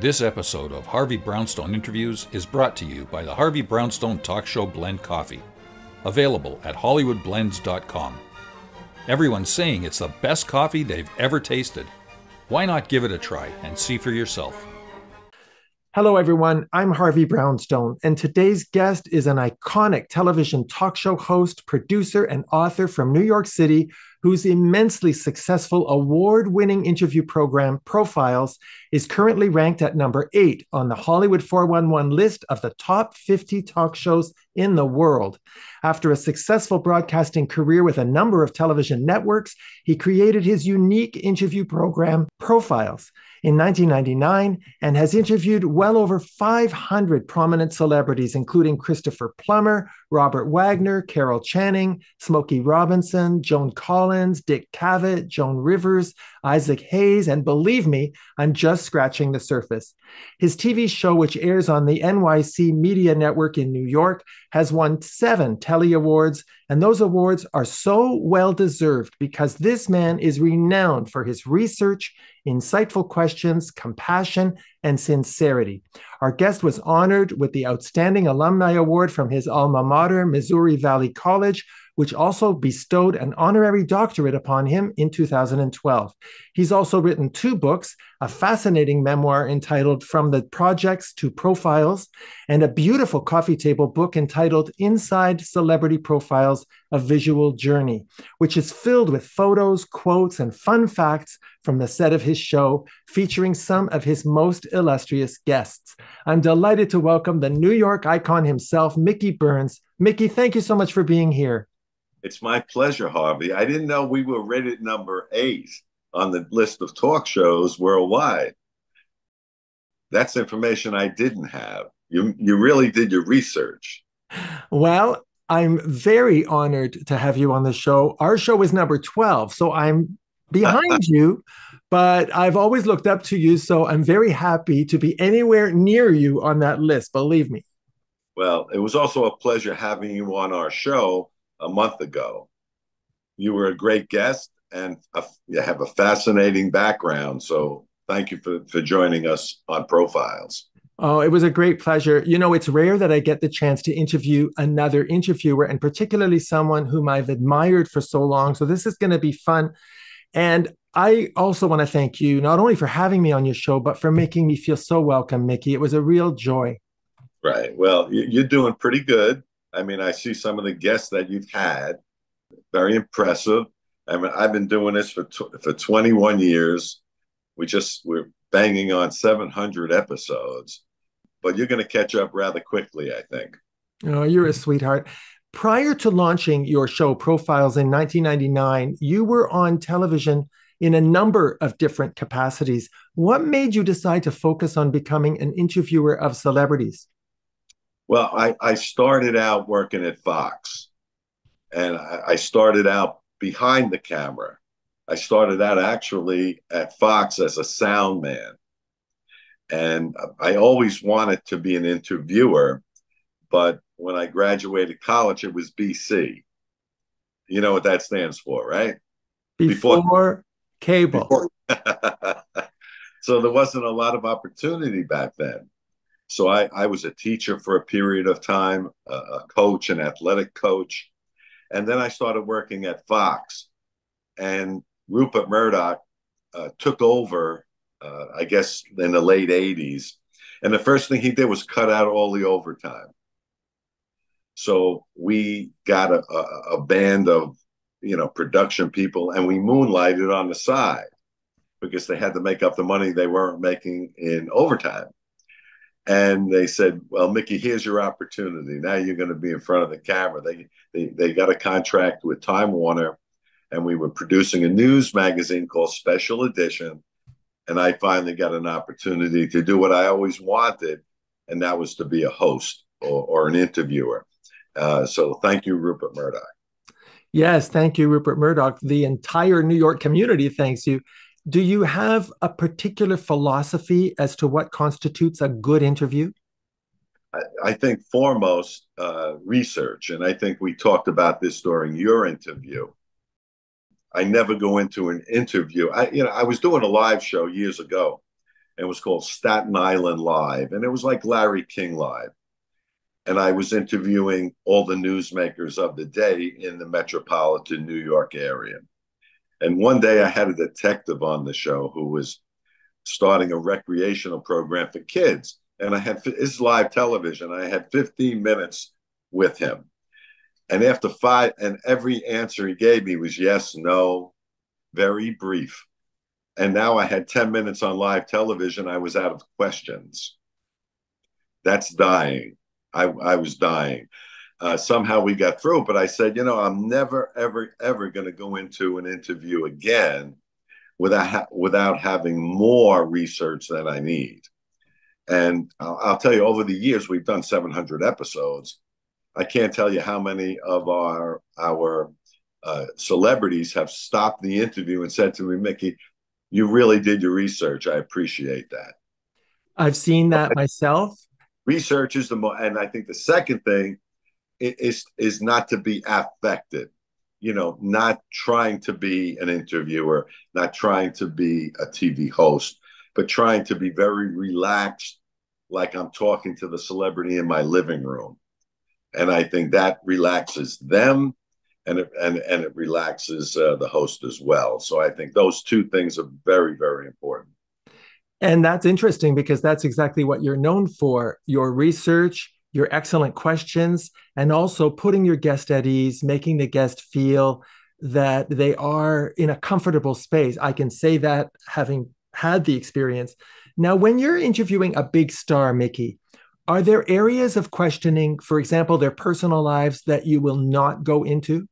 This episode of Harvey Brownstone Interviews is brought to you by the Harvey Brownstone Talk Show Blend Coffee, available at HollywoodBlends.com. Everyone's saying it's the best coffee they've ever tasted. Why not give it a try and see for yourself? Hello, everyone. I'm Harvey Brownstone, and today's guest is an iconic television talk show host, producer, and author from New York City, whose immensely successful award-winning interview program, Profiles, is currently ranked at number 8 on the Hollywood 411 list of the top 50 talk shows in the world. After a successful broadcasting career with a number of television networks, he created his unique interview program, Profiles, in 1999, and has interviewed well over 500 prominent celebrities, including Christopher Plummer, Robert Wagner, Carol Channing, Smokey Robinson, Joan Collins, Dick Cavett, Joan Rivers, Isaac Hayes, and believe me, I'm just scratching the surface. His TV show, which airs on the NYC Media Network in New York, has won 7 Telly Awards, and those awards are so well-deserved because this man is renowned for his research, insightful questions, compassion, and sincerity. Our guest was honored with the Outstanding Alumni Award from his alma mater, Missouri Valley College, which also bestowed an honorary doctorate upon him in 2012. He's also written 2 books, a fascinating memoir entitled From the Projects to Profiles, and a beautiful coffee table book entitled Inside Celebrity Profiles: A Visual Journey, which is filled with photos, quotes, and fun facts from the set of his show, featuring some of his most illustrious guests. I'm delighted to welcome the New York icon himself, Mickey Burns. Mickey, thank you so much for being here. It's my pleasure, Harvey. I didn't know we were rated number 8 on the list of talk shows worldwide. That's information I didn't have. You really did your research. Well, I'm very honored to have you on the show. Our show is number 12, so I'm behind you, but I've always looked up to you, so I'm very happy to be anywhere near you on that list, believe me. Well, it was also a pleasure having you on our show a month ago. You were a great guest, and you have a fascinating background, so thank you for joining us on Profiles. Oh, it was a great pleasure. You know, it's rare that I get the chance to interview another interviewer, and particularly someone whom I've admired for so long, so this is going to be fun. And I also want to thank you, not only for having me on your show, but for making me feel so welcome, Mickey. It was a real joy. Right. Well, you're doing pretty good. I mean, I see some of the guests that you've had. Very impressive. I mean, I've been doing this for 21 years. We're banging on 700 episodes. But you're going to catch up rather quickly, I think. Oh, you're a sweetheart. Prior to launching your show, Profiles, in 1999, you were on television in a number of different capacities. What made you decide to focus on becoming an interviewer of celebrities? Well, I started out working at Fox, and I started out behind the camera. I started out actually at Fox as a sound man, and I always wanted to be an interviewer, but when I graduated college, it was BC. You know what that stands for, right? Before cable. So there wasn't a lot of opportunity back then. So I was a teacher for a period of time, a coach, an athletic coach. And then I started working at Fox. And Rupert Murdoch took over, I guess, in the late 80s. And the first thing he did was cut out all the overtime. So we got a band of, you know, production people, and we moonlighted on the side because they had to make up the money they weren't making in overtime. And they said, well, Mickey, here's your opportunity. Now you're going to be in front of the camera. They got a contract with Time Warner, and we were producing a news magazine called Special Edition. And I finally got an opportunity to do what I always wanted, and that was to be a host or an interviewer. So thank you, Rupert Murdoch. Yes, thank you, Rupert Murdoch. The entire New York community thanks you. Do you have a particular philosophy as to what constitutes a good interview? I think foremost, research. And I think we talked about this during your interview. I never go into an interview. I was doing a live show years ago, and it was called Staten Island Live. And it was like Larry King Live. And I was interviewing all the newsmakers of the day in the metropolitan New York area. And one day I had a detective on the show who was starting a recreational program for kids. And I had, it's live television. I had 15 minutes with him. And after five, and every answer he gave me was yes, no, very brief. And now I had 10 minutes on live television. I was out of questions. That's dying. I was dying. Somehow we got through, but I said, you know, I'm never, ever, ever going to go into an interview again without having more research than I need. And I'll tell you, over the years, we've done 700 episodes. I can't tell you how many of our celebrities have stopped the interview and said to me, Mickey, you really did your research. I appreciate that. I've seen that myself. Research is the most, and I think the second thing is not to be affected, you know, not trying to be an interviewer, not trying to be a TV host, but trying to be very relaxed, like I'm talking to the celebrity in my living room. And I think that relaxes them, and it relaxes the host as well. So I think those two things are very, very important. And that's interesting because that's exactly what you're known for, your research, your excellent questions, and also putting your guest at ease, making the guest feel that they are in a comfortable space. I can say that having had the experience. Now, when you're interviewing a big star, Mickey, are there areas of questioning, for example, their personal lives, that you will not go into?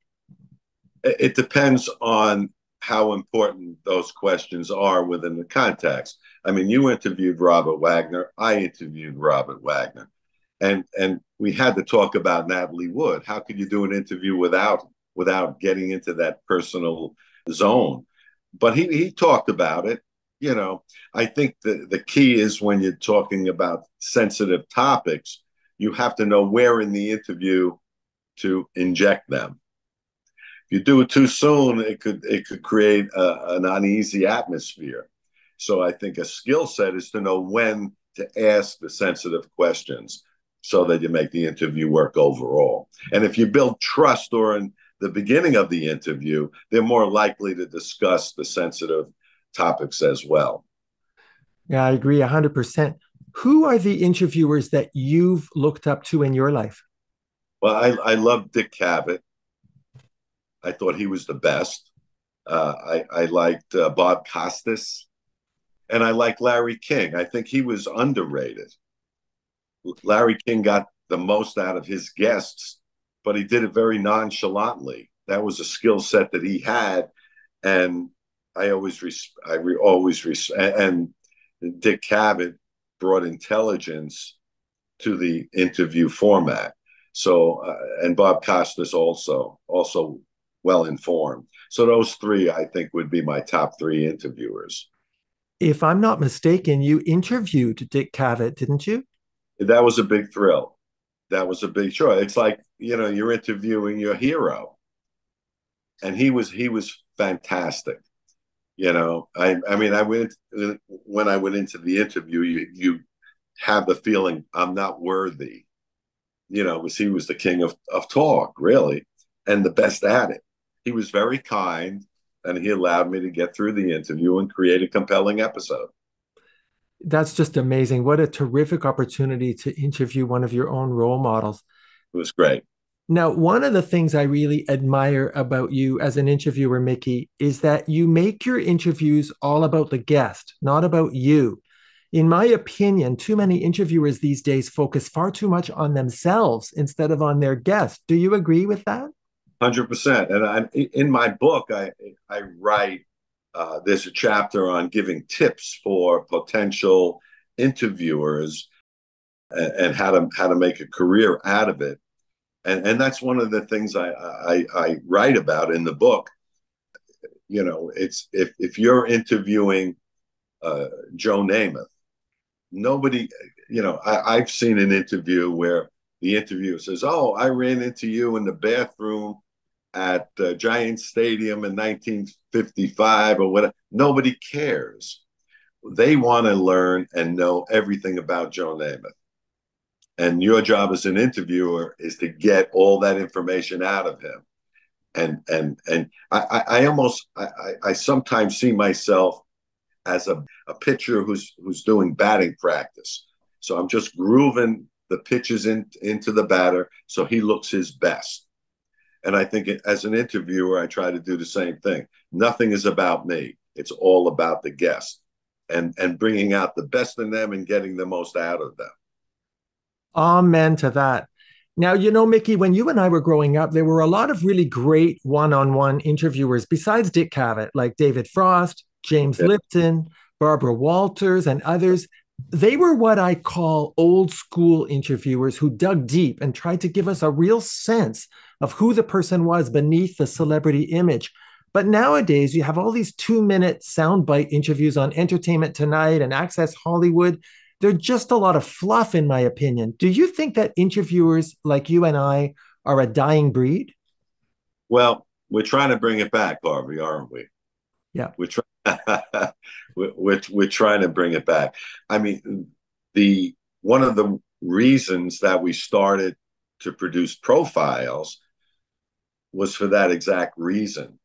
It depends on how important those questions are within the context. I mean, you interviewed Robert Wagner. I interviewed Robert Wagner. And we had to talk about Natalie Wood. How could you do an interview without getting into that personal zone? But he talked about it. You know, I think the key is when you're talking about sensitive topics, you have to know where in the interview to inject them. If you do it too soon, it could create an uneasy atmosphere. So I think a skill set is to know when to ask the sensitive questions so that you make the interview work overall. And if you build trust during the beginning of the interview, they're more likely to discuss the sensitive topics as well. Yeah, I agree 100%. Who are the interviewers that you've looked up to in your life? Well, I love Dick Cavett. I thought he was the best. I liked Bob Costas, and I like Larry King. I think he was underrated. Larry King got the most out of his guests, but he did it very nonchalantly. That was a skill set that he had, and I always Dick Cavett brought intelligence to the interview format. So, and Bob Costas also well-informed. So those three, I think, would be my top three interviewers. If I'm not mistaken, you interviewed Dick Cavett, didn't you? That was a big thrill. That was a big show. It's like, you know, you're interviewing your hero. And he was fantastic. You know, I mean, when I went into the interview, you have the feeling I'm not worthy, you know, because he was the king of talk, really, and the best at it. He was very kind, and he allowed me to get through the interview and create a compelling episode. That's just amazing. What a terrific opportunity to interview one of your own role models. It was great. Now, one of the things I really admire about you as an interviewer, Mickey, is that you make your interviews all about the guest, not about you. In my opinion, too many interviewers these days focus far too much on themselves instead of on their guest. Do you agree with that? 100%. And in my book, I write, there's a chapter on giving tips for potential interviewers and how to make a career out of it. And that's one of the things I write about in the book. You know, it's if you're interviewing Joe Namath, nobody, you know, I've seen an interview where the interviewer says, oh, I ran into you in the bathroom at Giant Stadium in 1955 or whatever. Nobody cares. They want to learn and know everything about Joan Namath. And your job as an interviewer is to get all that information out of him. And I sometimes see myself as a pitcher who's doing batting practice. So I'm just grooving the pitches into the batter so he looks his best. And I think as an interviewer, I try to do the same thing. Nothing is about me. It's all about the guest and bringing out the best in them and getting the most out of them. Amen to that. Now, you know, Mickey, when you and I were growing up, there were a lot of really great one-on-one interviewers besides Dick Cavett, like David Frost, James Lipton, Barbara Walters, and others. They were what I call old school interviewers who dug deep and tried to give us a real sense of who the person was beneath the celebrity image. But nowadays, you have all these 2-minute soundbite interviews on Entertainment Tonight and Access Hollywood. They're just a lot of fluff, in my opinion. Do you think that interviewers like you and I are a dying breed? Well, we're trying to bring it back, Harvey, aren't we? Yeah. We're trying to bring it back. I mean, one of the reasons that we started to produce Profiles was for that exact reason.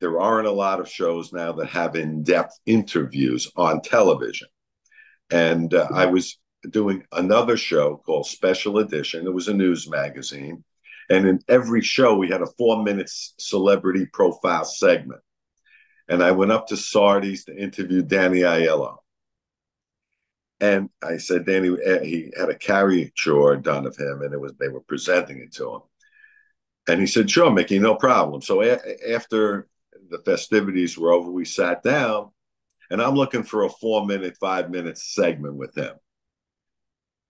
There aren't a lot of shows now that have in-depth interviews on television. And I was doing another show called Special Edition. It was a news magazine. And in every show, we had a 4-minute celebrity profile segment. And I went up to Sardi's to interview Danny Aiello. And I said, Danny, he had a caricature done of him, and they were presenting it to him. And he said, sure, Mickey, no problem. So after the festivities were over, we sat down. And I'm looking for a 4-minute, 5-minute segment with him.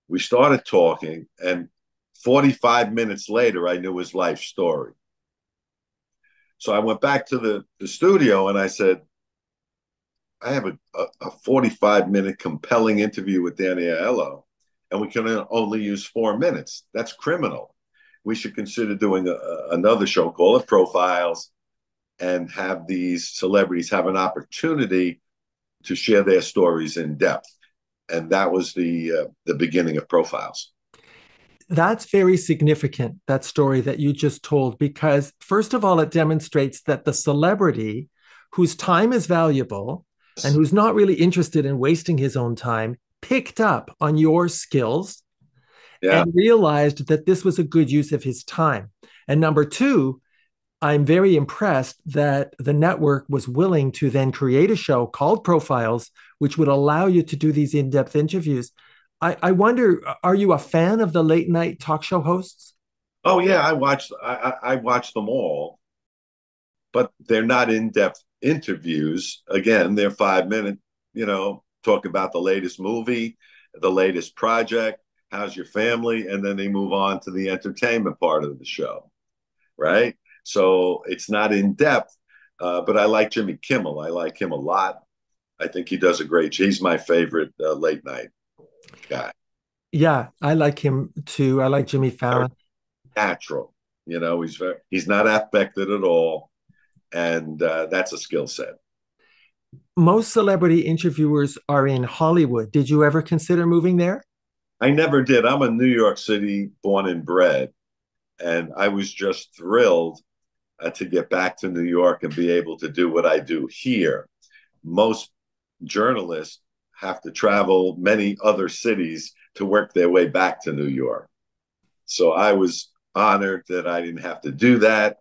We started talking, and 45 minutes later, I knew his life story. So I went back to the studio, and I said, I have a 45-minute compelling interview with Danny Aiello, and we can only use 4 minutes. That's criminal. We should consider doing another show, call it Profiles, and have these celebrities have an opportunity to share their stories in depth. And that was the beginning of Profiles. That's very significant, that story that you just told, because first of all, it demonstrates that the celebrity whose time is valuable and who's not really interested in wasting his own time picked up on your skills and realized that this was a good use of his time. And number two, I'm very impressed that the network was willing to then create a show called Profiles, which would allow you to do these in-depth interviews. I wonder, are you a fan of the late night talk show hosts? Oh, yeah, I watch them all, but they're not in-depth interviews. Again, they're 5-minute, talk about the latest movie, the latest project, how's your family, and then they move on to the entertainment part of the show, right? So it's not in depth, but I like Jimmy Kimmel. I like him a lot. I think he does a great job. He's my favorite late night guy. Yeah, I like him too. I like Jimmy Fallon. Natural, he's not affected at all, and that's a skill set. Most celebrity interviewers are in Hollywood. Did you ever consider moving there? I never did. I'm a New York City born and bred, and I was just thrilled to get back to New York and be able to do what I do here. Most journalists have to travel many other cities to work their way back to New York. So I was honored that I didn't have to do that.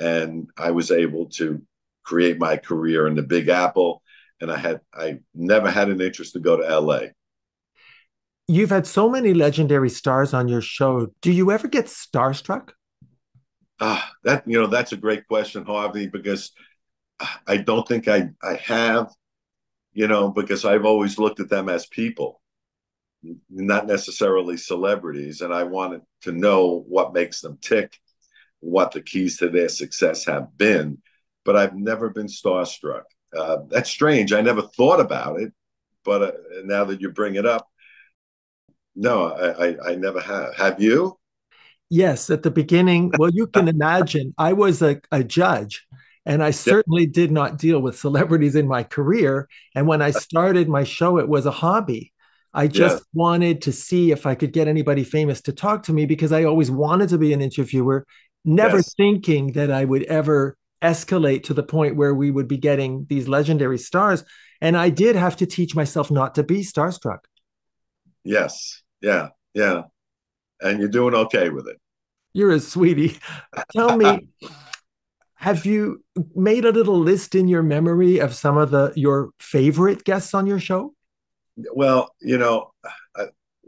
And I was able to create my career in the Big Apple. And I never had an interest to go to LA. You've had so many legendary stars on your show. Do you ever get starstruck? That's a great question, Harvey, because I don't think I have, because I've always looked at them as people, not necessarily celebrities. And I wanted to know what makes them tick, what the keys to their success have been. But I've never been starstruck. That's strange. I never thought about it. But now that you bring it up, no, I never have. Have you? Yes, at the beginning. Well, you can imagine I was a judge And I certainly did not deal with celebrities in my career. And when I started my show, it was a hobby. I just wanted to see if I could get anybody famous to talk to me, because I always wanted to be an interviewer, never thinking that I would ever escalate to the point where we would be getting these legendary stars. And I did have to teach myself not to be starstruck. Yes. Yeah. Yeah. And you're doing okay with it. You're a sweetie. Tell me, have you made a little list in your memory of some of your favorite guests on your show? Well, you know,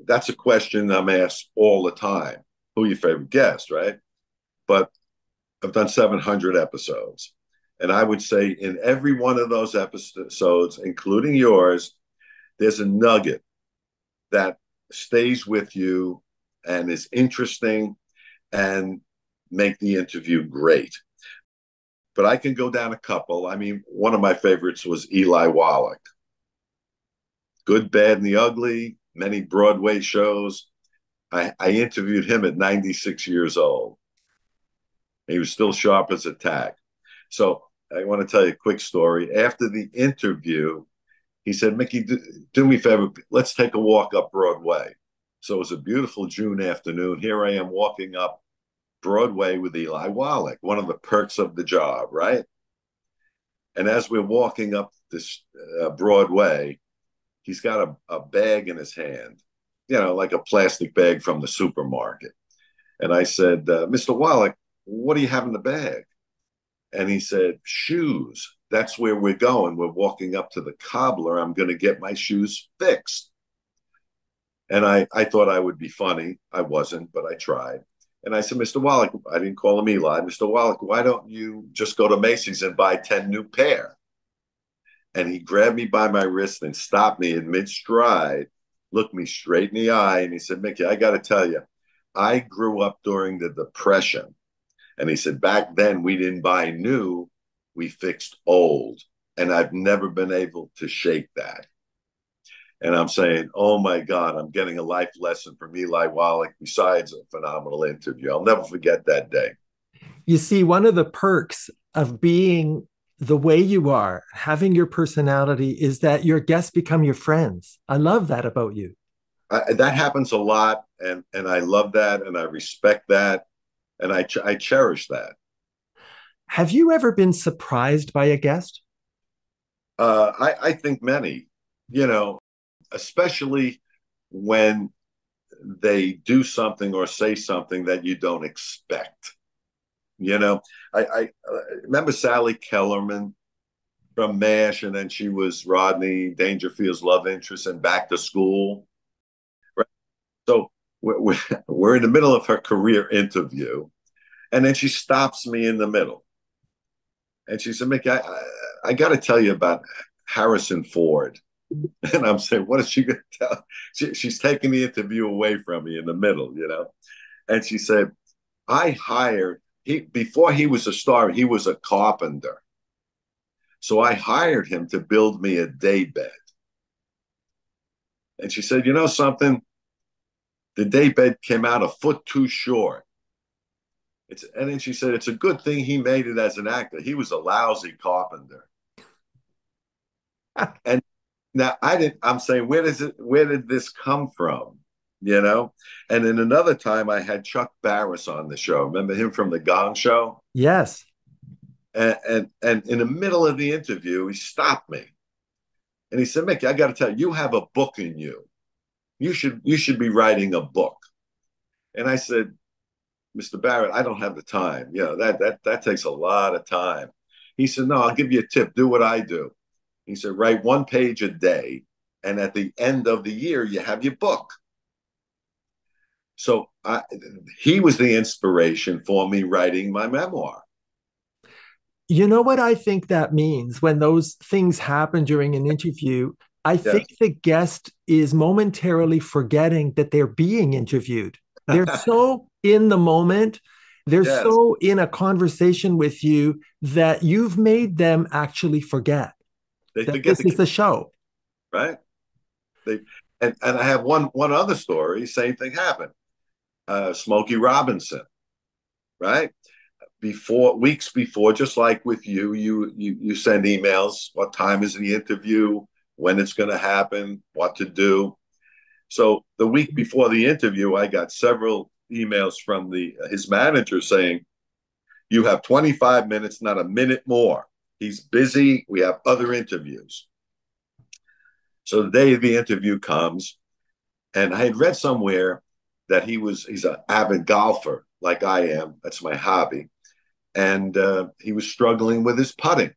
that's a question I'm asked all the time. Who are your favorite guests, right? But I've done 700 episodes. And I would say in every one of those episodes, including yours, there's a nugget that stays with you and is interesting and make the interview great. But I can go down a couple. I mean, one of my favorites was Eli Wallach. Good, Bad, and the Ugly, many Broadway shows. I interviewed him at 96 years old. He was still sharp as a tack. So I want to tell you a quick story. After the interview, he said, Mickey, do me a favor. Let's take a walk up Broadway. So it was a beautiful June afternoon. Here I am walking up Broadway with Eli Wallach, one of the perks of the job, right? And as we're walking up this Broadway, he's got a bag in his hand, you know, like a plastic bag from the supermarket. And I said, Mr. Wallach, what do you have in the bag? And he said, shoes. That's where we're going. We're walking up to the cobbler. I'm going to get my shoes fixed. And I thought I would be funny. I wasn't, but I tried. And I said, Mr. Wallach, I didn't call him Eli. Mr. Wallach, why don't you just go to Macy's and buy 10 new pair? And he grabbed me by my wrist and stopped me in mid-stride, looked me straight in the eye, and he said, Mickey, I got to tell you, I grew up during the Depression. And he said, back then, we didn't buy new, we fixed old. And I've never been able to shake that. And I'm saying, oh, my God, I'm getting a life lesson from Eli Wallach, besides a phenomenal interview. I'll never forget that day. You see, one of the perks of being the way you are, having your personality, is that your guests become your friends. I love that about you. That happens a lot. And I love that. And I respect that. And I cherish that. Have you ever been surprised by a guest? I think many, you know, especially when they do something or say something that you don't expect. You know, I remember Sally Kellerman from MASH, and then she was Rodney Dangerfield's love interest and Back to School. Right? So we're in the middle of her career interview, and then she stops me in the middle. And she said, Mickey, I got to tell you about Harrison Ford. And I'm saying, what is she going to tell? She's taking the interview away from me in the middle, you know. And she said, I hired, before he was a star, he was a carpenter. So I hired him to build me a daybed. And she said, you know something? The daybed came out a foot too short. And then she said, it's a good thing he made it as an actor. He was a lousy carpenter. And now I'm saying, where did this come from? You know? And then another time I had Chuck Barris on the show. Remember him from the Gong Show? Yes. And in the middle of the interview, he stopped me. And he said, Mickey, I got to tell you, you have a book in you. You should be writing a book. And I said, Mr. Barrett, I don't have the time. You know, that takes a lot of time. He said, no, I'll give you a tip. Do what I do. He said, write one page a day. And at the end of the year, you have your book. So he was the inspiration for me writing my memoir. You know what I think that means? When those things happen during an interview, I think the guest is momentarily forgetting that they're being interviewed. They're so in the moment. They're so in a conversation with you that you've made them actually forget. They forget this is the show. Right? And I have one other story. Same thing happened. Smokey Robinson. Right? weeks before, just like with you send emails, what time is the interview, when it's going to happen, what to do. So the week before the interview, I got several emails from his manager saying, you have 25 minutes, not a minute more. He's busy. We have other interviews. So the day the interview comes, and I had read somewhere that he's an avid golfer like I am. That's my hobby. And he was struggling with his putting.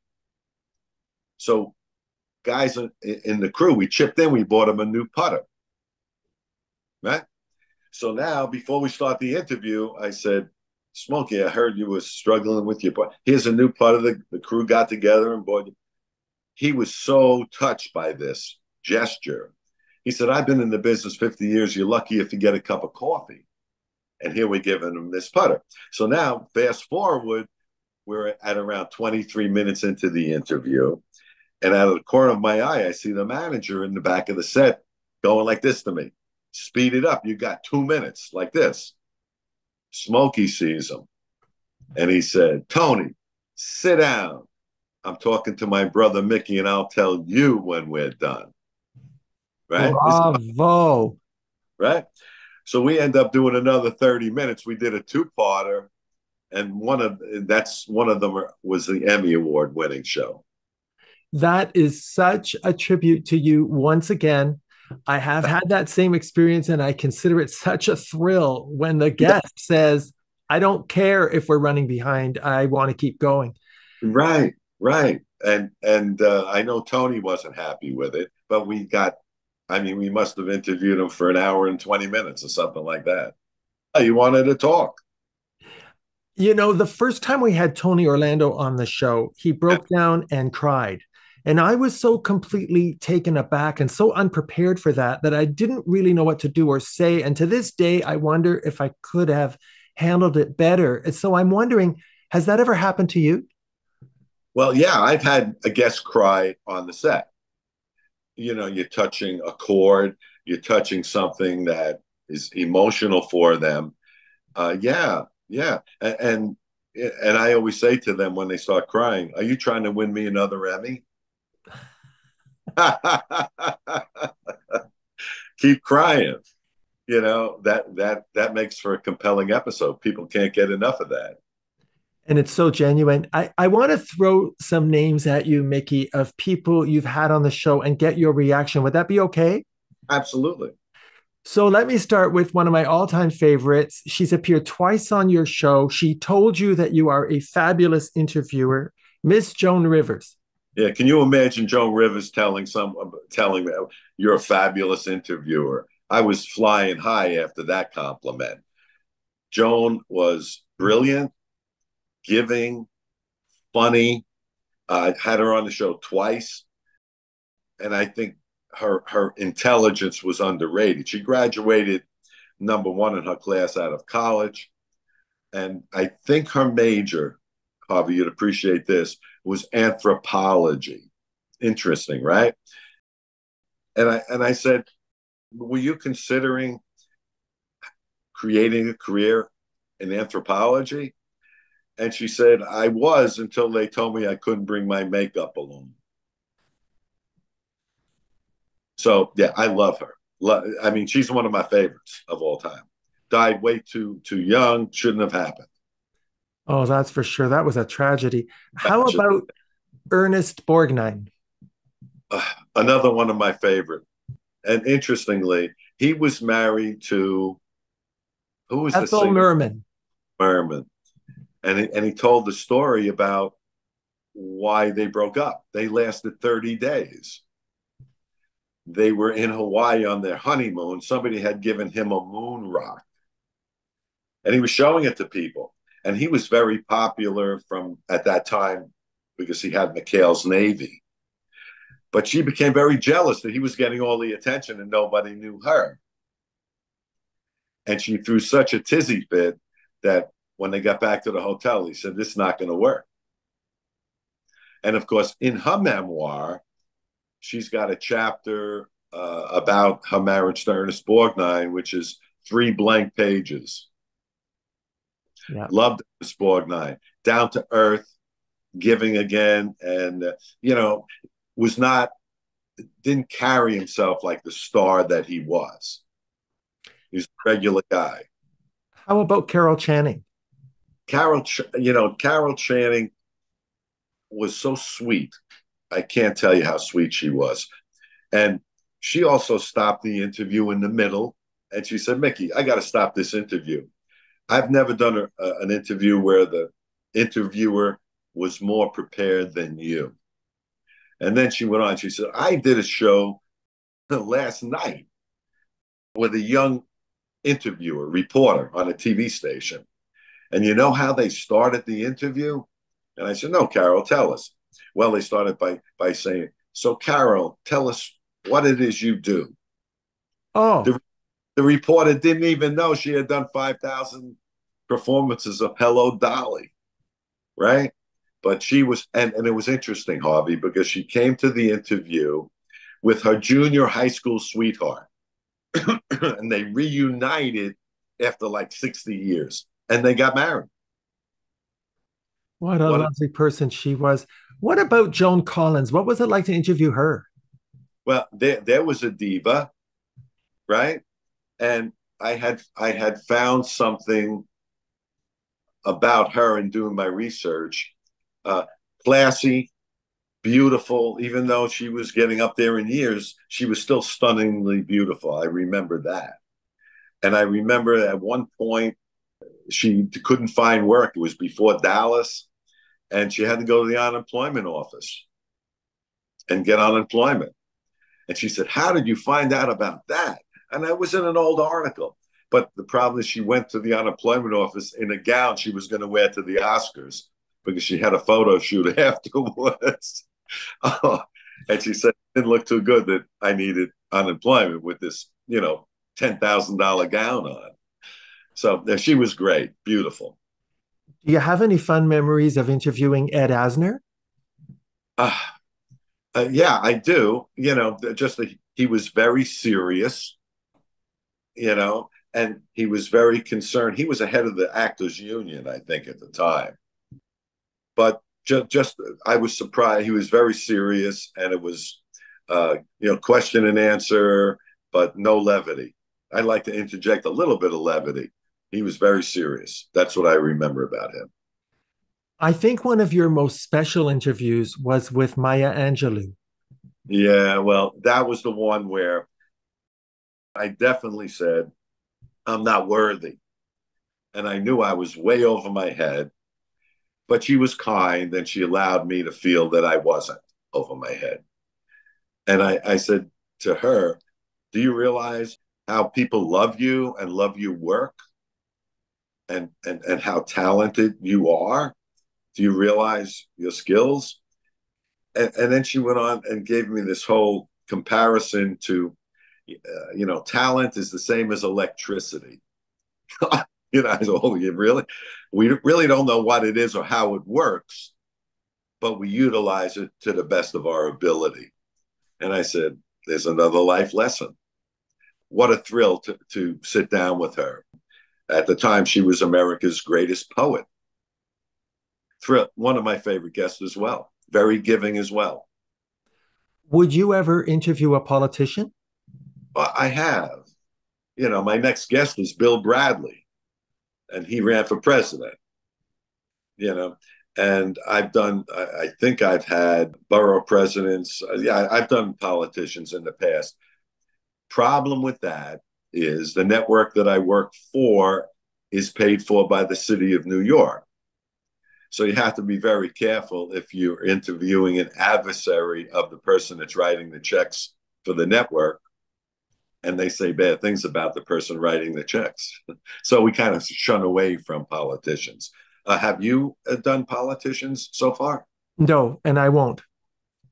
So guys in the crew, we chipped in. We bought him a new putter. Right? So now, before we start the interview, I said, Smokey, I heard you were struggling with your putter. Here's a new putter. The crew got together and bought you. He was so touched by this gesture. He said, I've been in the business 50 years. You're lucky if you get a cup of coffee. And here we're giving him this putter. So now, fast forward, we're at around 23 minutes into the interview. And out of the corner of my eye, I see the manager in the back of the set going like this to me. Speed it up. You got 2 minutes, like this. Smokey sees him. And he said, Tony, sit down. I'm talking to my brother, Mickey, and I'll tell you when we're done. Right? Bravo. Right? So we end up doing another 30 minutes. We did a two-parter, and one of them was the Emmy Award winning show. That is such a tribute to you once again. I have had that same experience, and I consider it such a thrill when the guest says, I don't care if we're running behind. I want to keep going. Right, right. And I know Tony wasn't happy with it, but we must have interviewed him for an hour and 20 minutes or something like that. You wanted to talk. You know, the first time we had Tony Orlando on the show, he broke down and cried. And I was so completely taken aback and so unprepared for that I didn't really know what to do or say. And to this day, I wonder if I could have handled it better. And so I'm wondering, has that ever happened to you? Well, yeah, I've had a guest cry on the set. You know, you're touching a chord, you're touching something that is emotional for them. Yeah. And I always say to them when they start crying, are you trying to win me another Emmy? Keep crying. You know, that makes for a compelling episode. People can't get enough of that. And it's so genuine. I want to throw some names at you, Mickey, of people you've had on the show and get your reaction. Would that be okay? Absolutely. So let me start with one of my all-time favorites. She's appeared twice on your show. She told you that you are a fabulous interviewer, Miss Joan Rivers. Yeah, can you imagine Joan Rivers telling me you're a fabulous interviewer? I was flying high after that compliment. Joan was brilliant, giving, funny. I had her on the show twice. And I think her intelligence was underrated. She graduated number one in her class out of college. And I think her major, Harvey, you'd appreciate this, was anthropology. Interesting, right? And I said, were you considering creating a career in anthropology? And she said, I was, until they told me I couldn't bring my makeup along. So, yeah, I love her. I mean, she's one of my favorites of all time. Died way too young. Shouldn't have happened. Oh, that's for sure. That was a tragedy. How about Ernest Borgnine? Another one of my favorite. And interestingly, he was married to, who was the singer? Merman. And he told the story about why they broke up. They lasted 30 days. They were in Hawaii on their honeymoon. Somebody had given him a moon rock. And he was showing it to people. And he was very popular at that time because he had McHale's Navy. But she became very jealous that he was getting all the attention and nobody knew her. And she threw such a tizzy fit that when they got back to the hotel, he said, this is not going to work. And of course, in her memoir, she's got a chapter about her marriage to Ernest Borgnine, which is 3 blank pages. Yeah. Loved Ernest Borgnine. down to earth, giving again, and you know, didn't carry himself like the star that he was. He's a regular guy. How about Carol Channing? Carol Channing was so sweet. I can't tell you how sweet she was. And she also stopped the interview in the middle, and she said, Mickey, I got to stop this interview. I've never done an interview where the interviewer was more prepared than you. And then she went on. She said, I did a show last night with a young reporter on a TV station. And you know how they started the interview? And I said, no, Carol, tell us. Well, they started by saying, so, Carol, tell us what it is you do. Oh. The reporter didn't even know she had done 5,000 performances of Hello, Dolly, right? But she was, and it was interesting, Harvey, because she came to the interview with her junior high school sweetheart. And they reunited after like 60 years, and they got married. What a lovely person she was. What about Joan Collins? What was it like to interview her? Well, there was a diva, right? And I had found something about her in doing my research. Classy, beautiful. Even though she was getting up there in years, she was still stunningly beautiful. I remember that. And I remember at one point, she couldn't find work. It was before Dallas. And she had to go to the unemployment office and get unemployment. And she said, how did you find out about that? And I was in an old article. But the problem is she went to the unemployment office in a gown she was going to wear to the Oscars because she had a photo shoot afterwards. And she said, it didn't look too good that I needed unemployment with this, you know, $10,000 gown on. So she was great, beautiful. Do you have any fun memories of interviewing Ed Asner? Yeah, I do. You know, just that he was very serious, you know, and he was very concerned. He was the head of the Actors Union, I think, at the time. But just I was surprised. He was very serious, and it was, you know, question and answer, but no levity. I'd like to interject a little bit of levity. He was very serious. That's what I remember about him. I think one of your most special interviews was with Maya Angelou. Yeah, well, that was the one where I definitely said, I'm not worthy. And I knew I was way over my head, but she was kind and she allowed me to feel that I wasn't over my head. And I said to her, do you realize how people love you and love your work and how talented you are? Do you realize your skills? And then she went on and gave me this whole comparison to, you know, talent is the same as electricity. You know, I said, oh, really? We really don't know what it is or how it works, but we utilize it to the best of our ability. And I said, there's another life lesson. What a thrill to sit down with her. At the time, she was America's greatest poet. One of my favorite guests as well. Very giving as well. Would you ever interview a politician? I have. You know, my next guest is Bill Bradley, and he ran for president. You know, and I've done, I think I've had borough presidents. Yeah, I've done politicians in the past. Problem with that is the network that I work for is paid for by the city of New York. So you have to be very careful if you're interviewing an adversary of the person that's writing the checks for the network, and they say bad things about the person writing the checks. So we kind of shun away from politicians. Have you done politicians so far? No, and I won't.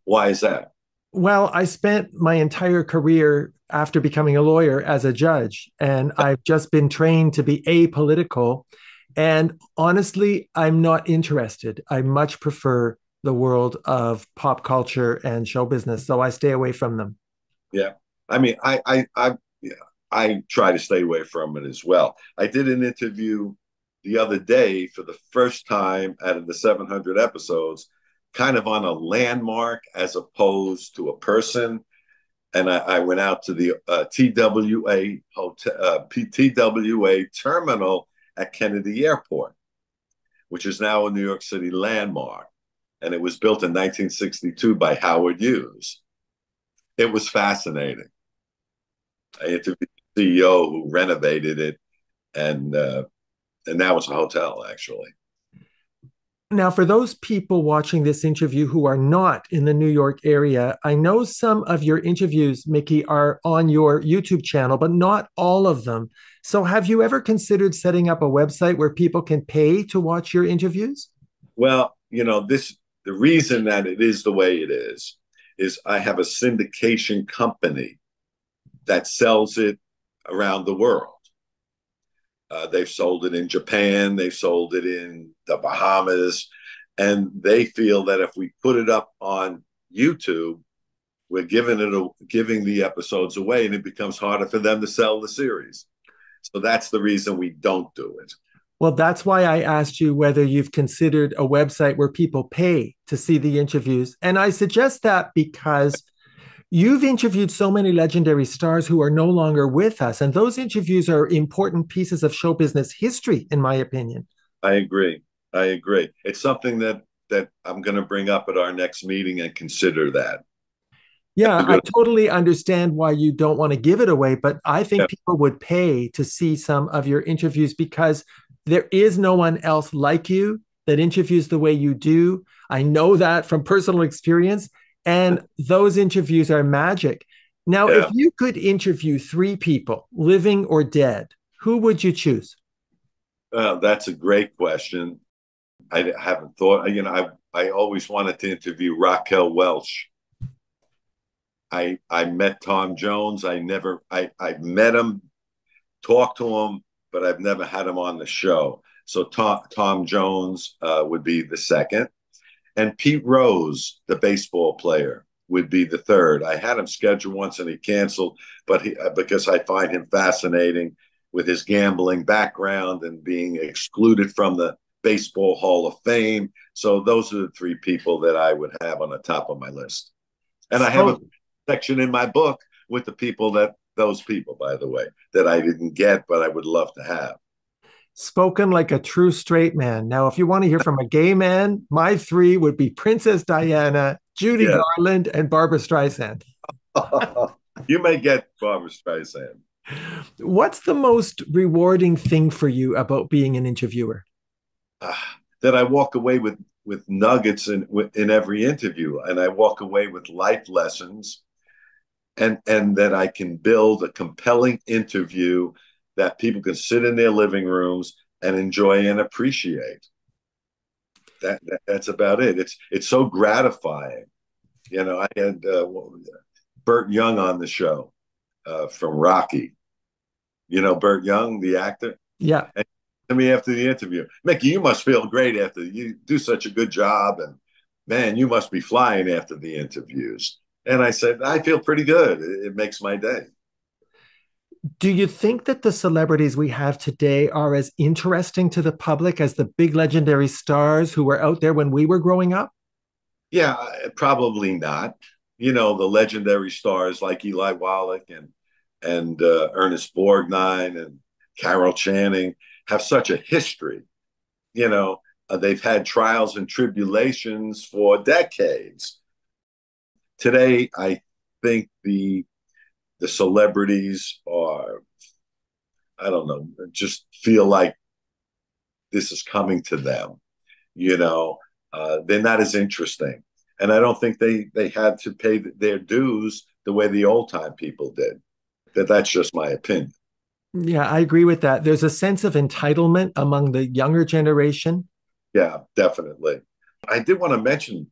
Why is that? Well, I spent my entire career after becoming a lawyer as a judge, and I've just been trained to be apolitical. And honestly, I'm not interested. I much prefer the world of pop culture and show business, so I stay away from them. Yeah, I mean, I try to stay away from it as well. I did an interview the other day for the first time out of the 700 episodes, kind of on a landmark as opposed to a person. And I went out to the TWA hotel, TWA terminal at Kennedy Airport, which is now a New York City landmark. And it was built in 1962 by Howard Hughes. It was fascinating. I interviewed the CEO who renovated it, and now it's a hotel, actually. Now, for those people watching this interview who are not in the New York area, I know some of your interviews, Mickey, are on your YouTube channel, but not all of them. So have you ever considered setting up a website where people can pay to watch your interviews? Well, you know, the reason that it is the way it is I have a syndication company that sells it around the world. They've sold it in Japan. They've sold it in the Bahamas. And they feel that if we put it up on YouTube, we're giving the episodes away, and it becomes harder for them to sell the series. So that's the reason we don't do it. Well, that's why I asked you whether you've considered a website where people pay to see the interviews. And I suggest that because you've interviewed so many legendary stars who are no longer with us, and those interviews are important pieces of show business history, in my opinion. I agree. It's something that I'm going to bring up at our next meeting and consider that. Yeah, I totally understand why you don't want to give it away, but I think people would pay to see some of your interviews because there is no one else like you that interviews the way you do. I know that from personal experience. And those interviews are magic. Now, if you could interview three people, living or dead, who would you choose? That's a great question. I haven't thought, you know, I always wanted to interview Raquel Welch. I met Tom Jones. I met him, talked to him, but I've never had him on the show. So Tom Jones would be the second. And Pete Rose, the baseball player, would be the third. I had him scheduled once and he canceled, but because I find him fascinating with his gambling background and being excluded from the Baseball Hall of Fame. So those are the three people that I would have on the top of my list. And I have a section in my book with those people, by the way, that I didn't get, but I would love to have. Spoken like a true straight man. Now, if you want to hear from a gay man, my three would be Princess Diana, Judy Garland, and Barbara Streisand. You may get Barbara Streisand. What's the most rewarding thing for you about being an interviewer? That I walk away with nuggets in every interview, and I walk away with life lessons, and that I can build a compelling interview that people can sit in their living rooms and enjoy and appreciate. That's about it. It's so gratifying. You know, I had Burt Young on the show from Rocky. You know, Burt Young, the actor? Yeah. And he asked me after the interview, Mickey, you must feel great after you do such a good job. And man, you must be flying after the interviews. And I said, I feel pretty good. It makes my day. Do you think that the celebrities we have today are as interesting to the public as the big legendary stars who were out there when we were growing up? Yeah, probably not. You know, the legendary stars like Eli Wallach and Ernest Borgnine and Carol Channing have such a history. You know, they've had trials and tribulations for decades. Today, I think the celebrities are, I don't know, just feel like this is coming to them. You know, they're not as interesting. And I don't think they had to pay their dues the way the old time people did. That's just my opinion. Yeah, I agree with that. There's a sense of entitlement among the younger generation. Yeah, definitely. I did want to mention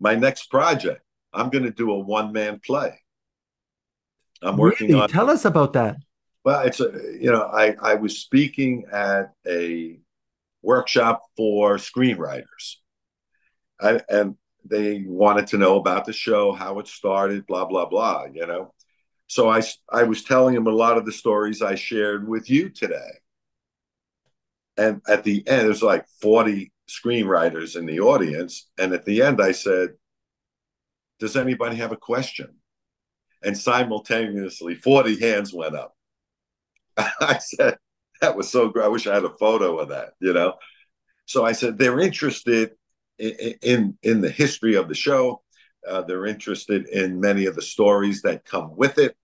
my next project. I'm going to do a one-man play. I'm working on. Tell us about that. Well, I was speaking at a workshop for screenwriters, and they wanted to know about the show, how it started, blah, blah, blah, you know. So I was telling them a lot of the stories I shared with you today. And at the end, there's like 40 screenwriters in the audience. And at the end, I said, does anybody have a question? And simultaneously, 40 hands went up. I said, that was so great. I wish I had a photo of that, you know? So I said, they're interested in the history of the show. They're interested in many of the stories that come with it.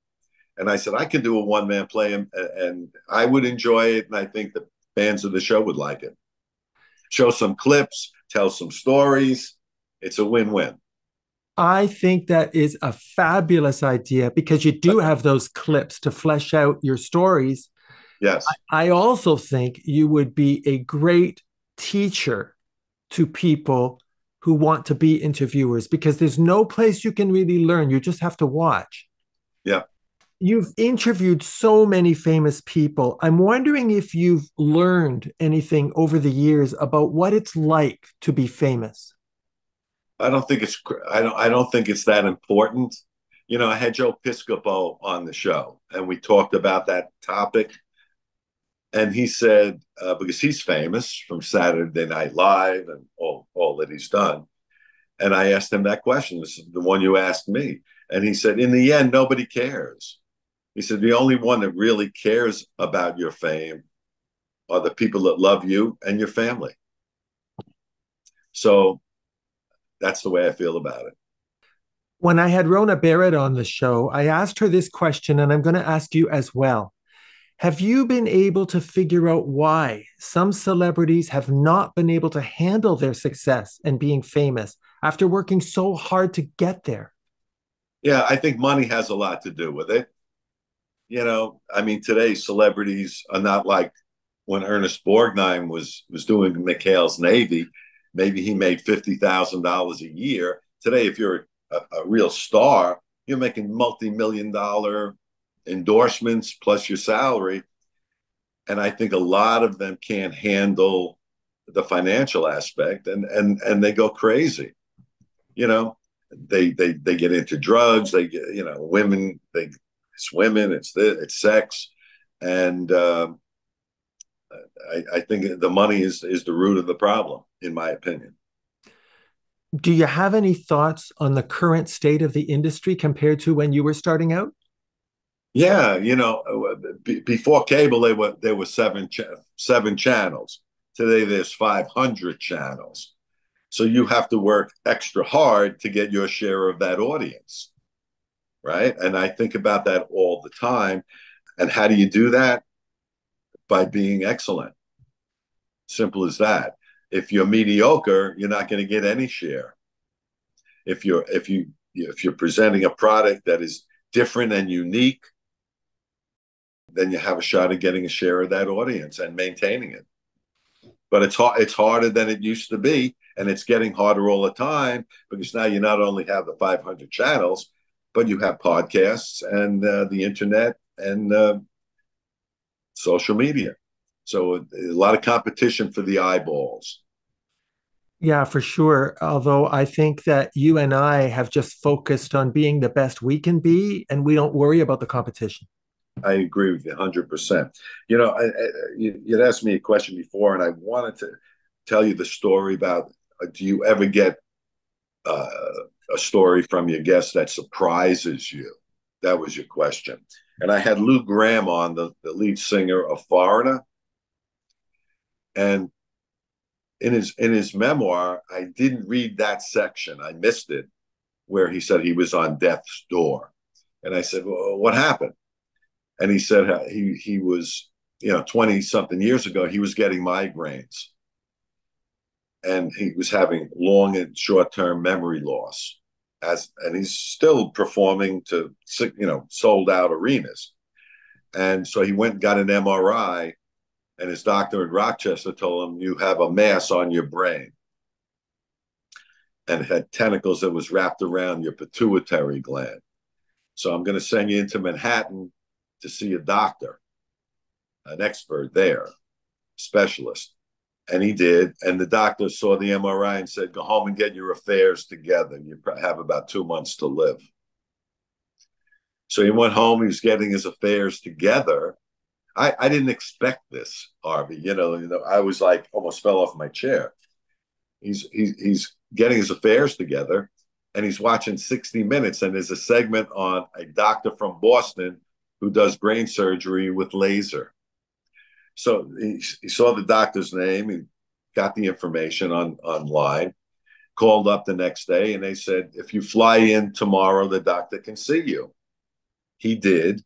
And I said, I can do a one-man play, and I would enjoy it. And I think the fans of the show would like it. Show some clips, tell some stories. It's a win-win. I think that is a fabulous idea, because you do have those clips to flesh out your stories. Yes. I also think you would be a great teacher to people who want to be interviewers, because there's no place you can really learn. You just have to watch. Yeah. You've interviewed so many famous people. I'm wondering if you've learned anything over the years about what it's like to be famous. I don't think it's that important. You know, I had Joe Piscopo on the show, and we talked about that topic. And he said, because he's famous from Saturday Night Live and all that he's done. And I asked him that question. This is the one you asked me. And he said, in the end, nobody cares. He said, the only one that really cares about your fame are the people that love you and your family. So that's the way I feel about it. When I had Rona Barrett on the show, I asked her this question, and I'm going to ask you as well. Have you been able to figure out why some celebrities have not been able to handle their success and being famous after working so hard to get there? Yeah, I think money has a lot to do with it. You know, I mean, today celebrities are not like when Ernest Borgnine was doing McHale's Navy. Maybe he made $50,000 a year. Today, if you're a real star, you're making multi-million-dollar endorsements plus your salary. And I think a lot of them can't handle the financial aspect, and they go crazy. You know, they get into drugs. They get, you know, women. It's women. It's this. It's sex. And I think the money is the root of the problem, in my opinion. Do you have any thoughts on the current state of the industry compared to when you were starting out? Yeah, you know, before cable, there were seven channels. Today, there's 500 channels. So you have to work extra hard to get your share of that audience, right? And I think about that all the time. And how do you do that? By being excellent. Simple as that. If you're mediocre, you're not going to get any share. If you're presenting a product that is different and unique, then you have a shot at getting a share of that audience and maintaining it. But it's harder than it used to be, and it's getting harder all the time, because now you not only have the 500 channels, but you have podcasts and the internet and social media. So a lot of competition for the eyeballs. Yeah, for sure. Although I think that you and I have just focused on being the best we can be, and we don't worry about the competition. I agree with you 100%. You know, you'd asked me a question before, and I wanted to tell you the story about, do you ever get a story from your guest that surprises you? That was your question. And I had Lou Gramm on, the lead singer of Foreigner. And in his memoir, I didn't read that section. I missed it, where he said he was on death's door. And I said, well, what happened? And he said he was, you know, 20-something years ago, he was getting migraines. And he was having long and short-term memory loss. And he's still performing to, you know, sold-out arenas. And so he went and got an MRI, and his doctor in Rochester told him, you have a mass on your brain. And it had tentacles that was wrapped around your pituitary gland. So I'm going to send you into Manhattan to see a doctor, an expert there, specialist. And he did. And the doctor saw the MRI and said, go home and get your affairs together. You have about 2 months to live. So he went home. He was getting his affairs together I didn't expect this, Harvey. You know, I was like almost fell off my chair. He's getting his affairs together, and he's watching 60 Minutes, and there's a segment on a doctor from Boston who does brain surgery with laser. So he saw the doctor's name. He got the information online, called up the next day, and they said, if you fly in tomorrow, the doctor can see you. He did.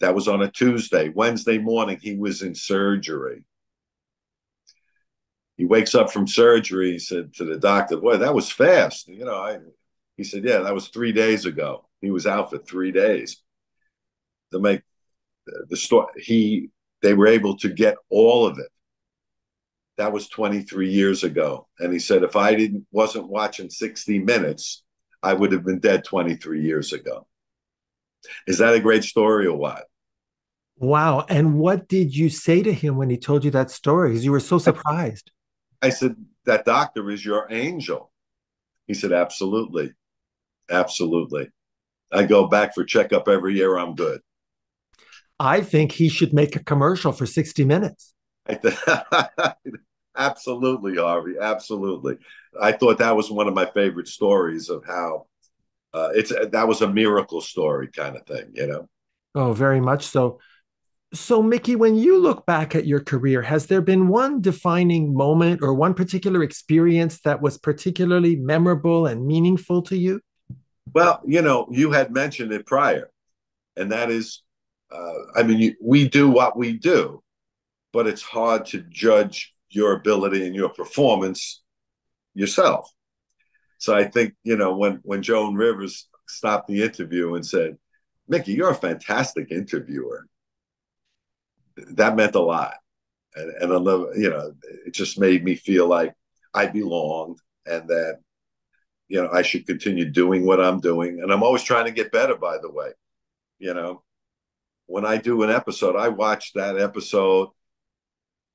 That was on a Tuesday. Wednesday morning, he was in surgery. He wakes up from surgery. He said to the doctor, boy, that was fast. You know, he said, yeah, that was 3 days ago. He was out for 3 days. To make the story, they were able to get all of it. That was 23 years ago. And he said, if I wasn't watching 60 Minutes, I would have been dead 23 years ago. Is that a great story or what? Wow. And what did you say to him when he told you that story? Because you were so surprised. I said, that doctor is your angel. He said, absolutely. Absolutely. I go back for checkup every year. I'm good. I think he should make a commercial for 60 Minutes. Absolutely, Harvey. Absolutely. I thought that was one of my favorite stories of how that was a miracle story kind of thing, you know? Oh, very much so. So, Mickey, when you look back at your career, has there been one defining moment or one particular experience that was particularly memorable and meaningful to you? Well, you know, you had mentioned it prior, and that is, we do what we do, but it's hard to judge your ability and your performance yourself. So I think, you know, when Joan Rivers stopped the interview and said, Mickey, you're a fantastic interviewer, that meant a lot. And I love, you know, it just made me feel like I belonged and that, you know, I should continue doing what I'm doing. And I'm always trying to get better, by the way. You know, when I do an episode, I watch that episode.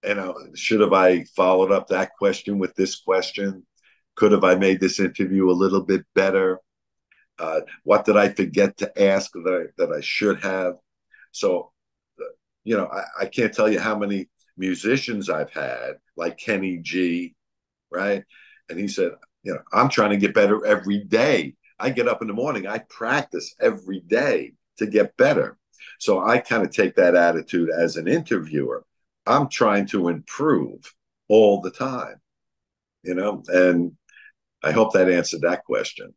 And should have I followed up that question with this question? Could have I made this interview a little bit better? What did I forget to ask that I should have? So, you know, I can't tell you how many musicians I've had, like Kenny G, right? And he said, you know, I'm trying to get better every day. I get up in the morning, I practice every day to get better. So I kind of take that attitude as an interviewer. I'm trying to improve all the time, you know, and I hope that answered that question.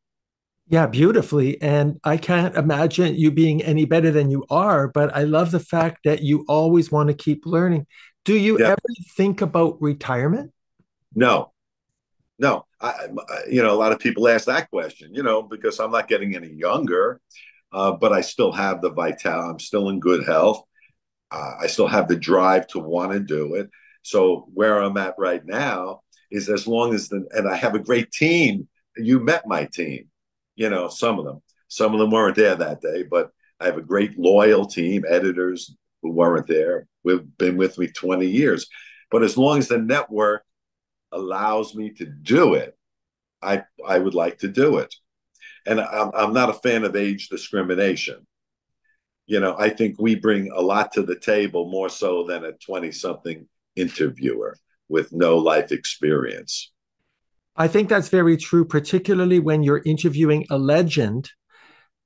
Yeah, beautifully. And I can't imagine you being any better than you are, but I love the fact that you always want to keep learning. Do you ever think about retirement? No. I, you know, a lot of people ask that question, you know, because I'm not getting any younger, but I still have the vitality. I'm still in good health. I still have the drive to want to do it. So where I'm at right now is as long as and I have a great team. You met my team. You know, some of them weren't there that day, but I have a great loyal team, editors who weren't there. We've been with me 20 years. But as long as the network allows me to do it, I would like to do it. And I'm not a fan of age discrimination. You know, I think we bring a lot to the table more so than a 20-something interviewer with no life experience. I think that's very true, particularly when you're interviewing a legend.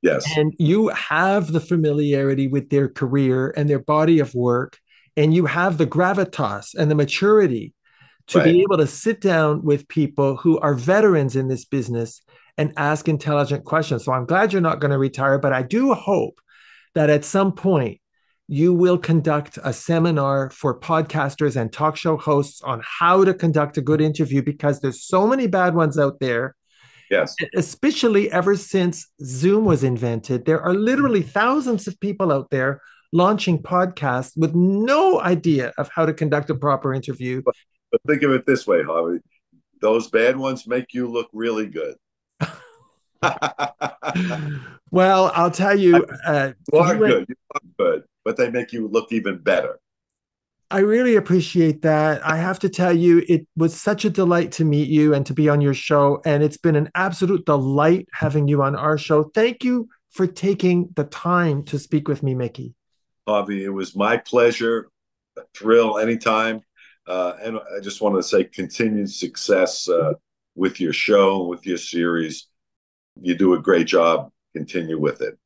Yes. And you have the familiarity with their career and their body of work, and you have the gravitas and the maturity to be able to sit down with people who are veterans in this business and ask intelligent questions. So I'm glad you're not going to retire, but I do hope that at some point you will conduct a seminar for podcasters and talk show hosts on how to conduct a good interview, because there's so many bad ones out there. Yes. Especially ever since Zoom was invented, there are literally thousands of people out there launching podcasts with no idea of how to conduct a proper interview. But think of it this way, Harvey. Those bad ones make you look really good. Well, I'll tell you. You are good. But they make you look even better. I really appreciate that. I have to tell you, it was such a delight to meet you and to be on your show. And it's been an absolute delight having you on our show. Thank you for taking the time to speak with me, Mickey. Harvey, it was my pleasure. a thrill anytime. And I just want to say continued success with your show, with your series. You do a great job. Continue with it.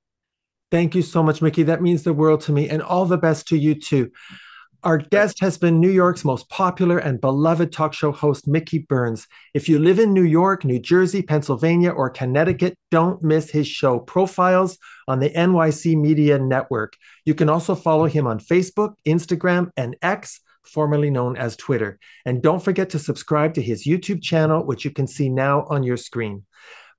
Thank you so much, Mickey. That means the world to me, and all the best to you too. Our guest has been New York's most popular and beloved talk show host, Mickey Burns. If you live in New York, New Jersey, Pennsylvania, or Connecticut, don't miss his show, Profiles, on the NYC Media Network. You can also follow him on Facebook, Instagram, and X, formerly known as Twitter. And don't forget to subscribe to his YouTube channel, which you can see now on your screen.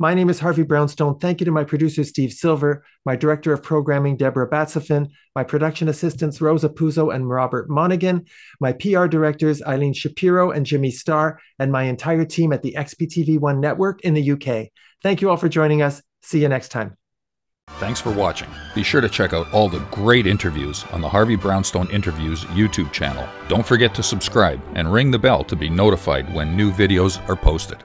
My name is Harvey Brownstone. Thank you to my producer, Steve Silver, my director of programming, Deborah Batsafin, my production assistants, Rosa Puzo and Robert Monaghan, my PR directors, Eileen Shapiro and Jimmy Starr, and my entire team at the XPTV1 network in the UK. Thank you all for joining us. See you next time. Thanks for watching. Be sure to check out all the great interviews on the Harvey Brownstone Interviews YouTube channel. Don't forget to subscribe and ring the bell to be notified when new videos are posted.